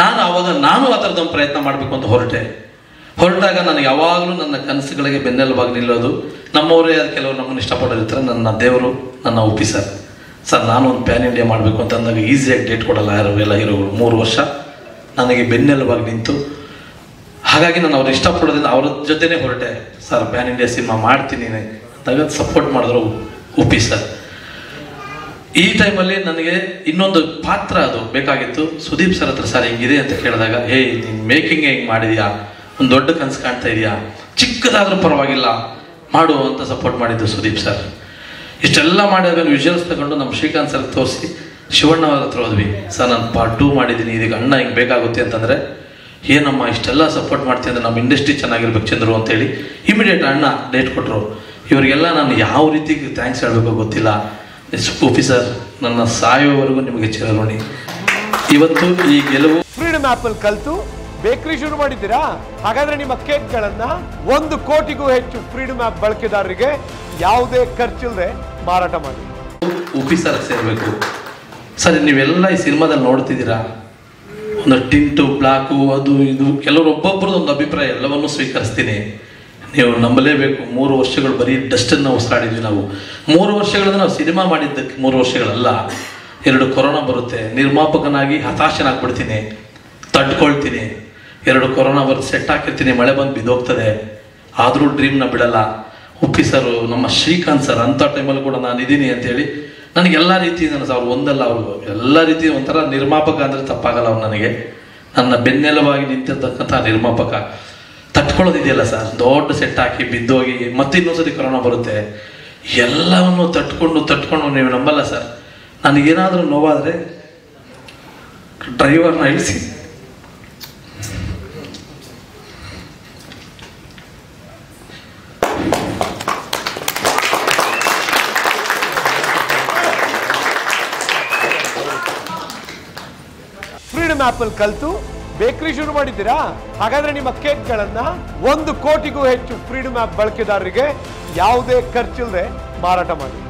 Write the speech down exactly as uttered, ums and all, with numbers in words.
ನಾನು ಆವಾಗ ನಾನು ಅದರದ್ದು ಪ್ರಯತ್ನ ಮಾಡಬೇಕು ಅಂತ ಹೊರಟೆ. ಹೊರಟಾಗ ನಾನು ಯಾವಾಗಲೂ ನನ್ನ ಕನಸುಗಳಿಗೆ ಬೆನ್ನೆಲುಬಾಗಿ ನಿಲ್ಲೋದು ನಮ್ಮವರೇ. ಅದು ಕೆಲವರು ನಮ್ಮನ್ನು ಇಷ್ಟಪಡೋರಿರ್ತಾರೆ. ನನ್ನ ದೇವರು ನನ್ನ ಒಪ್ಪಿಸರ್ ಸರ್, ನಾನು ಒಂದು ಪ್ಯಾನ್ ಇಂಡಿಯಾ ಮಾಡಬೇಕು ಅಂತ ಅಂದಾಗ ಈಸಿಯಾಗಿ ಡೇಟ್ ಕೊಡಲ್ಲ ಯಾರು, ಎಲ್ಲ ಹೀರೋಗಳು. ಮೂರು ವರ್ಷ ನನಗೆ ಬೆನ್ನೆಲುಬಾಗಿ ನಿಂತು. ಹಾಗಾಗಿ ನಾನು ಅವ್ರು ಇಷ್ಟಪಡೋದ್ರಿಂದ ಅವ್ರ ಜೊತೆನೇ ಹೊರಟೆ. ಸರ್ ಪ್ಯಾನ್ ಇಂಡಿಯಾ ಸಿನಿಮಾ ಮಾಡ್ತೀನಿ ಅಂದಾಗ ಸಪೋರ್ಟ್ ಮಾಡಿದ್ರು ಒಪ್ಪಿ ಸರ್. ಈ ಟೈಮಲ್ಲಿ ನನಗೆ ಇನ್ನೊಂದು ಪಾತ್ರ ಅದು ಬೇಕಾಗಿತ್ತು. ಸುದೀಪ್ ಸರ್ ಹತ್ರ ಸರ್ ಹಿಂಗಿದೆ ಅಂತ ಕೇಳಿದಾಗ, ಹೇ ನೀನು ಮೇಕಿಂಗ್ ಹೆಂಗೆ ಮಾಡಿದ್ಯಾ, ಒಂದು ದೊಡ್ಡ ಕನಸು ಕಾಣ್ತಾ ಇದೆಯಾ, ಚಿಕ್ಕದಾದರೂ ಪರವಾಗಿಲ್ಲ ಮಾಡು ಅಂತ ಸಪೋರ್ಟ್ ಮಾಡಿದ್ದು ಸುದೀಪ್ ಸರ್. ಇಷ್ಟೆಲ್ಲ ಮಾಡಿದಾಗ ವಿಜುವಲ್ಸ್ ತಗೊಂಡು ನಮ್ಮ ಶ್ರೀಕಾಂತ್ ಸರ್ ತೋರಿಸಿ ಶಿವಣ್ಣ ಅವ್ರ ಹತ್ರ ಹೋದ್ವಿ. ಸರ್ ನಾನು ಪಾರ್ಟ್ ಟೂ ಮಾಡಿದ್ದೀನಿ, ಇದೀಗ ಅಣ್ಣ ಹಿಂಗೆ ಬೇಕಾಗುತ್ತೆ ಅಂತಂದರೆ, ಏನಮ್ಮ ಇಷ್ಟೆಲ್ಲ ಸಪೋರ್ಟ್ ಮಾಡ್ತೀನಿ ಅಂದರೆ ನಮ್ಮ ಇಂಡಸ್ಟ್ರಿ ಚೆನ್ನಾಗಿರ್ಬೇಕು ಚಂದ್ರು ಅಂತೇಳಿ ಇಮಿಡಿಯೇಟ್ ಅಣ್ಣ ಡೇಟ್ ಕೊಟ್ಟರು. ಇವರಿಗೆಲ್ಲ ನಾನು ಯಾವ ರೀತಿ ಥ್ಯಾಂಕ್ಸ್ ಹೇಳಬೇಕು ಗೊತ್ತಿಲ್ಲ. ಒಪ್ಪಿ ಸರ್, ನನ್ನ ಸಾಯುವವರೆಗೂ ನಿಮಗೆ ಚಿರಋಣಿ. ಇವತ್ತು ಈ ಗೆಲುವು ಫ್ರೀಡಮ್ ಆಪ್ ಅಲ್ಲಿ ಕಲಿತು ಬೇಕರಿ ಶುರು ಮಾಡಿದ್ದೀರಾ. ಹಾಗಾದ್ರೆ ನಿಮ್ಮ ಕೇಕ್ಗಳನ್ನ ಒಂದು ಕೋಟಿಗೂ ಹೆಚ್ಚು ಫ್ರೀಡಮ್ ಆಪ್ ಬಳಕೆದಾರರಿಗೆ ಯಾವುದೇ ಖರ್ಚಿಲ್ಲದೆ ಮಾರಾಟ ಮಾಡಿ. ಒಪ್ಪಿ ಸರ್ ಸೇರ್ಬೇಕು ಸರ್. ನೀವೆಲ್ಲ ಈ ಸಿನಿಮಾದಲ್ಲಿ ನೋಡ್ತಿದ್ದೀರಾ, ಒಂದು ಟಿಂಟು ಬ್ಲಾಕು ಅದು ಇದು ಕೆಲವರು ಒಬ್ಬೊಬ್ಬರದ್ದು ಒಂದು ಅಭಿಪ್ರಾಯ, ಎಲ್ಲವನ್ನೂ ಸ್ವೀಕರಿಸ್ತೀನಿ. ನೀವು ನಂಬಲೇಬೇಕು, ಮೂರು ವರ್ಷಗಳು ಬರೀ ಡಸ್ಟನ್ನು ಉಸಿರಾಡಿದ್ವಿ ನಾವು. ಮೂರು ವರ್ಷಗಳನ್ನು ನಾವು ಸಿನಿಮಾ ಮಾಡಿದ್ದಕ್ಕೆ ಮೂರು ವರ್ಷಗಳಲ್ಲ. ಎರಡು ಕೊರೋನಾ ಬರುತ್ತೆ, ನಿರ್ಮಾಪಕನಾಗಿ ಹತಾಶನಾಗ್ಬಿಡ್ತೀನಿ, ತಡ್ಕೊಳ್ತೀನಿ. ಎರಡು ಕೊರೋನಾ ಬರುತ್ತೆ, ಸೆಟ್ ಹಾಕಿರ್ತೀನಿ, ಮಳೆ ಬಂದು ಬಿದ್ದೋಗ್ತದೆ. ಆದರೂ ಡ್ರೀಮ್ನ ಬಿಡಲ್ಲ. ಒಪ್ಪಿ ಸರ್, ನಮ್ಮ ಶ್ರೀಕಾಂತ್ ಸರ್ ಅಂಥ ಟೈಮಲ್ಲಿ ಕೂಡ ನಾನು ಇದ್ದೀನಿ ಅಂತೇಳಿ ನನಗೆಲ್ಲ ರೀತಿ ನನ್ನ ಅವ್ರು ಒಂದಲ್ಲ, ಅವರು ಎಲ್ಲ ರೀತಿ ಒಂಥರ ನಿರ್ಮಾಪಕ ಅಂದರೆ ತಪ್ಪಾಗಲ್ಲ ಅವ್ರು. ನನಗೆ ನನ್ನ ಬೆನ್ನೆಲುಬಾಗಿ ನಿಂತಿರ್ತಕ್ಕಂಥ ನಿರ್ಮಾಪಕ. ತಟ್ಕೊಳ್ಳೋದಿದೆಯಲ್ಲ ಸರ್, ದೊಡ್ಡ ಸೆಟ್ ಹಾಕಿ ಬಿದ್ದೋಗಿ ಮತ್ತೆ ಇನ್ನೊಂದ್ಸತಿ ಕೊರೋನಾ ಬರುತ್ತೆ. ಎಲ್ಲವನ್ನು ತಟ್ಕೊಂಡು ತಟ್ಕೊಂಡು ನೀವು ನಂಬಲ್ಲ ಸರ್, ನನಗೇನಾದರೂ ನೋವಾದರೆ ಡ್ರೈವರ್ನ ಇಳಿಸಿ ಫ್ರೀಡಮ್ ಆ್ಯಪಲ್ಲಿ ಕಲಿತು ಬೇಕರಿ ಶುರು ಮಾಡಿದ್ದೀರಾ. ಹಾಗಾದ್ರೆ ನಿಮ್ಮ ಕೇಕ್ಗಳನ್ನ ಒಂದು ಕೋಟಿಗೂ ಹೆಚ್ಚು ಫ್ರೀಡಮ್ ಆಪ್ ಬಳಕೆದಾರರಿಗೆ ಯಾವುದೇ ಖರ್ಚಿಲ್ಲದೆ ಮಾರಾಟ ಮಾಡಿ.